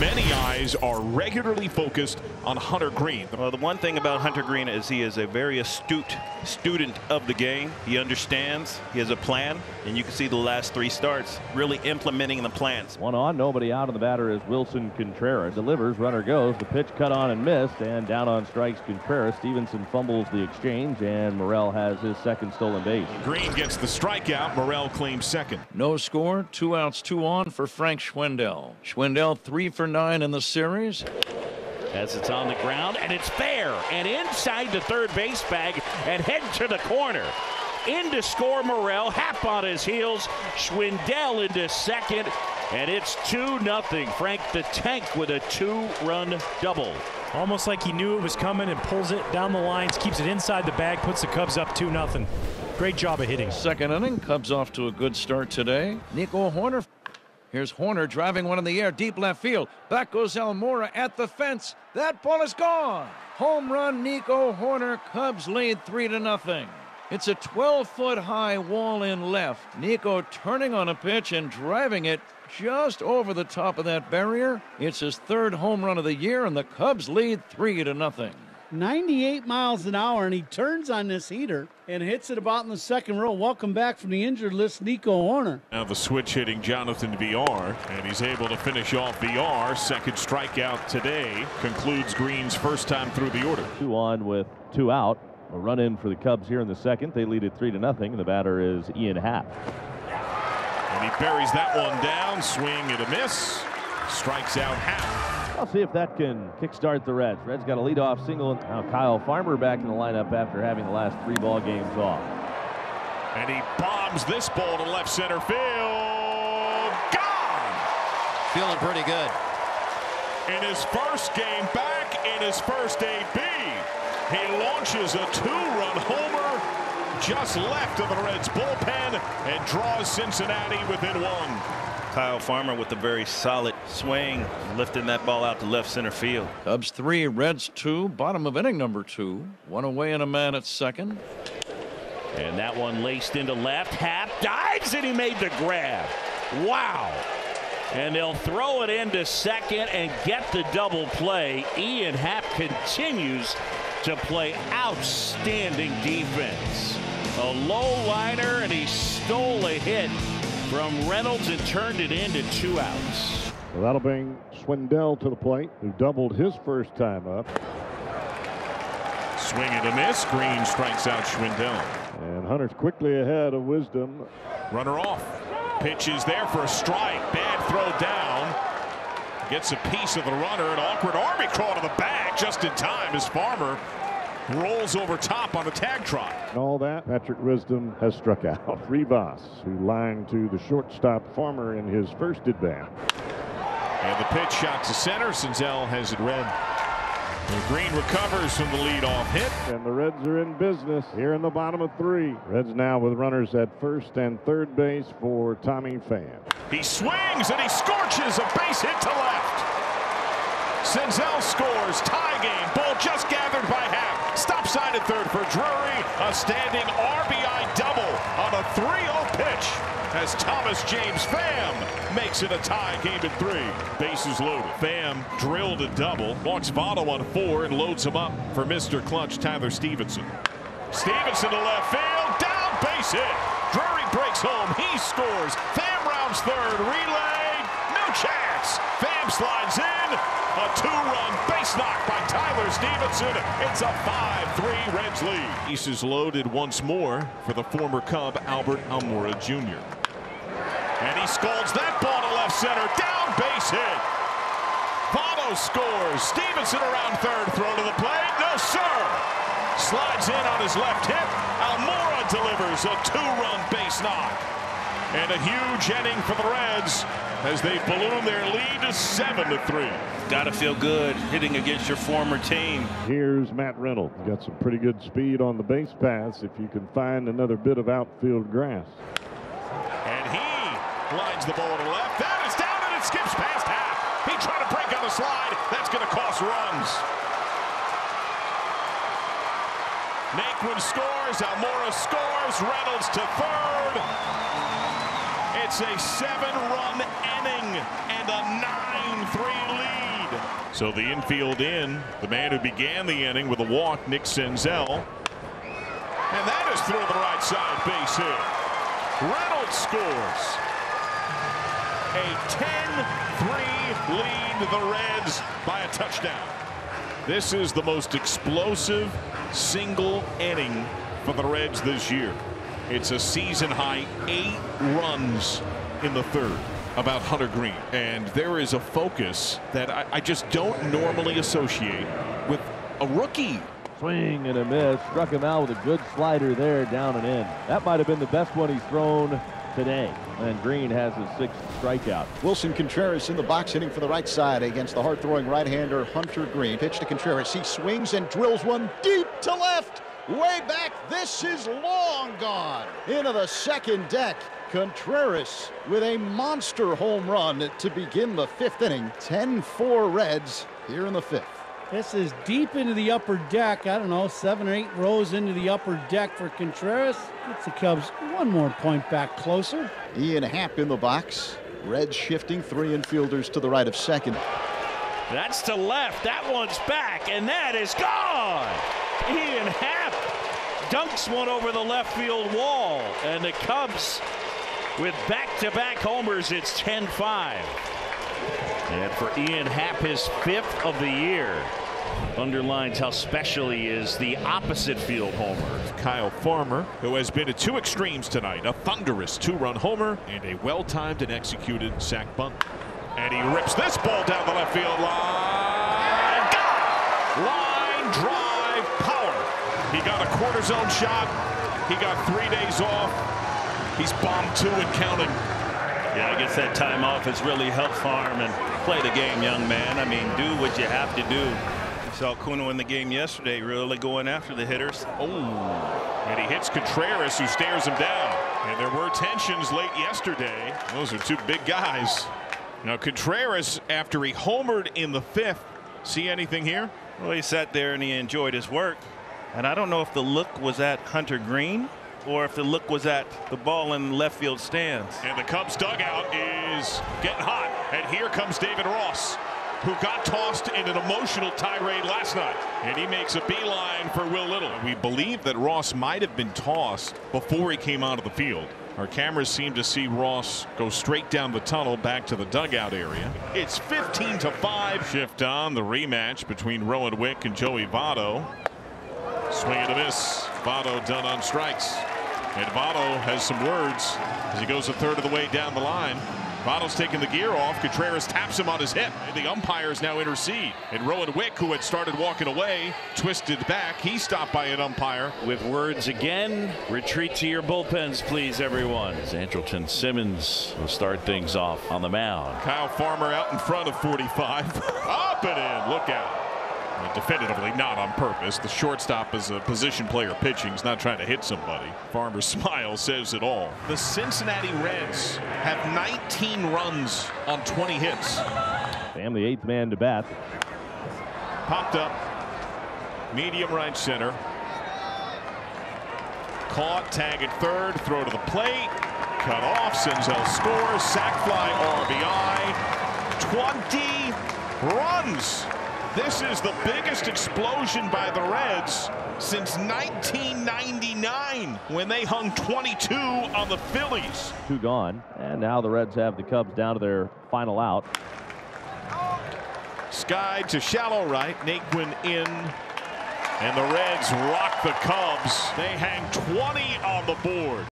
many eyes are regularly focused on Hunter Greene. Well, the one thing about Hunter Greene is he is a very astute student of the game. He understands, he has a plan, and you can see the last three starts really implementing the plans. One on, nobody out, on the batter is Wilson Contreras. Delivers, runner goes, the pitch cut on and missed, and down on strikes Contreras. Stephenson fumbles the exchange, and Morrell has his second stolen base. Greene gets the strikeout. Morrell claims second. No score, 2 outs, 2 on for Frank Schwindel. Schwindel 3 for 9 in the series. As it's on the ground, and it's fair, and inside the third base bag, and head to the corner. In to score Morrell, Happ on his heels, Schwindel into second, and it's 2-0. Frank the Tank with a 2-run double. Almost like he knew it was coming and pulls it down the lines, keeps it inside the bag, puts the Cubs up 2-0. Great job of hitting. Second inning, Cubs off to a good start today. Nico Hoerner. Here's Hoerner driving one in the air, deep left field. Back goes Almora at the fence. That ball is gone. Home run, Nico Hoerner. Cubs lead 3-0. It's a 12-foot-high wall in left. Nico turning on a pitch and driving it just over the top of that barrier. It's his 3rd home run of the year, and the Cubs lead 3-0. 98 miles an hour, and he turns on this heater and hits it about in the second row. Welcome back from the injured list, Nico Hoerner. Now the switch hitting Jonathan Villar, and he's able to finish off Villar. 2nd strikeout today concludes Greene's first time through the order. 2 on with 2 out. A run in for the Cubs here in the second. They lead it 3-0. The batter is Ian Happ. And he buries that one down. Swing and a miss. Strikes out Happ. I'll see if that can kickstart the Reds. Reds got a leadoff single. Now Kyle Farmer back in the lineup after having the last 3 ball games off. And he bombs this ball to left center field. Gone! Feeling pretty good. In his first game back, in his first AB. He launches a 2-run homer just left of the Reds bullpen and draws Cincinnati within 1. Kyle Farmer with a very solid swing, lifting that ball out to left center field. Cubs 3, Reds 2, bottom of inning number 2. 1 away and a man at second. And that one laced into left. Happ dives and he made the grab. Wow. And they'll throw it into second and get the double play. Ian Happ continues to play outstanding defense. A low liner, and he stole a hit from Reynolds and turned it into 2 outs. Well, that'll bring Schwindel to the plate, who doubled his first time up. Swing and a miss. Greene strikes out Schwindel. And Hunter's quickly ahead of Wisdom. Runner off. Pitch is there for a strike. Bad throw down. Gets a piece of the runner, an awkward army crawl to the bag just in time as Farmer rolls over top on a tag trot. And all that, Patrick Wisdom has struck out. Rivas, who lined to the shortstop Farmer in his first at bat. And the pitch shot to center. Senzel has it read. And Greene recovers from the leadoff hit. And the Reds are in business here in the bottom of 3. Reds now with runners at first and third base for Tommy Pham. He swings and he scorches a base hit to left. Senzel scores. Tie game. Ball just gathered by Happ. Stop side at third for Drury. A standing RBI double on a 3-0 pitch as Thomas James Pham makes it a tie game at 3. Bases loaded. Pham drilled a double, walks Votto on 4 and loads him up for Mr. Clutch, Tyler Stephenson. Stephenson to left field, down, base hit. Drury breaks home, he scores. Pham rounds 3rd, relay, no chance. Pham slides in, a 2-run base knock by Tyler Stephenson. It's a 5-3 Reds lead. Bases loaded once more for the former Cub, Albert Almora Jr. And he scolds that ball to left center. Down, base hit. Votto scores. Stephenson around 3rd. Throw to the plate. No, sir. Slides in on his left hip. Almora delivers a 2-run base knock. And a huge inning for the Reds as they balloon their lead to 7-3. Gotta feel good hitting against your former team. Here's Matt Reynolds. Got some pretty good speed on the base paths if you can find another bit of outfield grass. And he lines the ball to left. That is down, and it skips past Happ. He tried to break on the slide. That's going to cost runs. Naquin scores. Almora scores. Reynolds to 3rd. It's a 7-run inning and a 9-3 lead. So the infield in, the man who began the inning with a walk, Nick Senzel. And that is through the right side, base hit. Reynolds scores. A 10-3 lead to the Reds by a touchdown. This is the most explosive single inning for the Reds this year. It's a season-high 8 runs in the third about Hunter Greene. And there is a focus that I just don't normally associate with a rookie. Swing and a miss. Struck him out with a good slider there, down and in. That might have been the best one he's thrown today. And Greene has his 6th strikeout. Wilson Contreras in the box, hitting for the right side against the hard-throwing right-hander Hunter Greene. Pitch to Contreras. He swings and drills one deep to left. Way back. This is long gone. Into the second deck. Contreras with a monster home run to begin the 5th inning. 10-4 Reds here in the 5th. This is deep into the upper deck. I don't know, 7 or 8 rows into the upper deck for Contreras. Gets the Cubs one more point back closer. Ian Happ in the box. Reds shifting 3 infielders to the right of 2nd. That's to left. That one's back, and that is gone. Ian Happ dunks one over the left field wall, and the Cubs with back-to-back homers. It's 10-5. And for Ian Happ, his 5th of the year, underlines how special he is, the opposite field homer. Kyle Farmer, who has been to 2 extremes tonight, a thunderous 2-run homer and a well-timed and executed sack bunt. And he rips this ball down the left field line. Gone! Line drive power. He got a quarter zone shot. He got 3 days off. He's bombed 2 and counting. Yeah, I guess that time off has really helped Farm and play the game, young man. I mean, do what you have to do. I saw Kuno in the game yesterday really going after the hitters. Oh, and he hits Contreras, who stares him down. And there were tensions late yesterday. Those are 2 big guys. Now Contreras, after he homered in the 5th, see anything here? Well, he sat there and he enjoyed his work. And I don't know if the look was at Hunter Greene, or if the look was at the ball in the left field stands. And the Cubs dugout is getting hot. And here comes David Ross, who got tossed in an emotional tirade last night. And he makes a beeline for Will Little. We believe that Ross might have been tossed before he came out of the field. Our cameras seem to see Ross go straight down the tunnel back to the dugout area. It's 15-5. Shift on the rematch between Rowan Wick and Joey Votto. Swing and a miss. Votto done on strikes. And Votto has some words as he goes a third of the way down the line. Votto's taking the gear off. Contreras taps him on his hip. And the umpires now intercede. And Rowan Wick, who had started walking away, twisted back. He's stopped by an umpire. With words again, retreat to your bullpens, please, everyone. As Andrelton Simmons will start things off on the mound. Kyle Farmer out in front of 45. Up and in. Look out. Definitively not on purpose. The shortstop is a position player pitching. He's not trying to hit somebody. Farmer's smile says it all. The Cincinnati Reds have 19 runs on 20 hits. Pham, the 8th man to bat. Popped up. Medium right center. Caught, tag at 3rd, throw to the plate. Cut off. Senzel scores. Sac fly, RBI. 20 runs. This is the biggest explosion by the Reds since 1999, when they hung 22 on the Phillies. 2 gone, and now the Reds have the Cubs down to their final out. Skied to shallow right, Naquin in, and the Reds rock the Cubs. They hang 20 on the board.